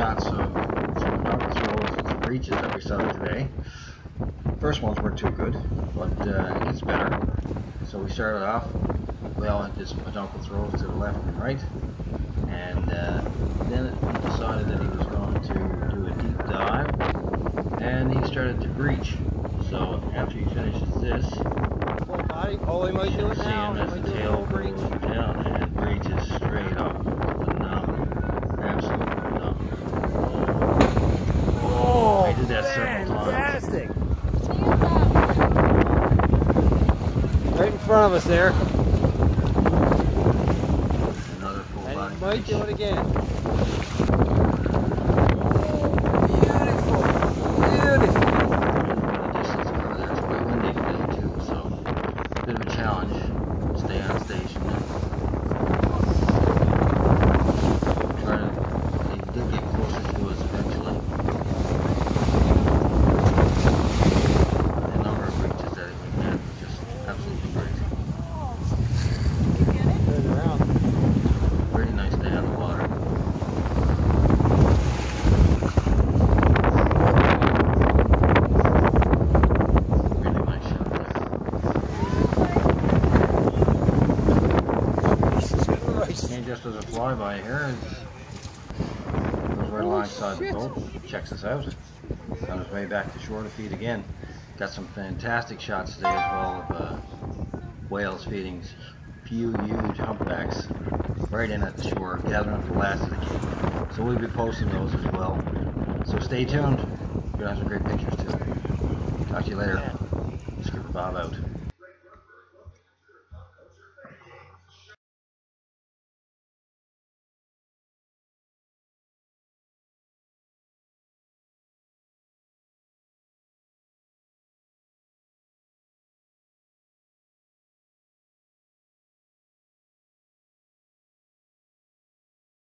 shots of some mountain swallows and some breaches that we saw today. First ones weren't too good, but it gets better. So we started off, well, I did some peduncle throws to the left and right, and then he decided that he was going to do a deep dive, and he started to breach. So after he finishes this, full body, all he might do is see him as the tail brings him down, and it breaches straight up. Phenomenal, absolutely phenomenal. Oh, I did that several times. Fantastic! Right in front of us there. Another full body. And he might do it again. Beautiful, beautiful. The distance over there, it's quite windy today too, so a bit of a challenge to stay on station. They did get closer to us eventually. The number of breaches that we had was just absolutely crazy. Pretty nice day on the water. Really nice shot there. And just as a flyby here, goes right alongside the boat, checks us out, on his way back to shore to feed again. Got some fantastic shots today as well of whales feeding few huge humpbacks right in at the shore, gathering up the last of the cake. So we'll be posting those as well. So stay tuned. We're going to have some great pictures too. Talk to you later. Scuba Bob out.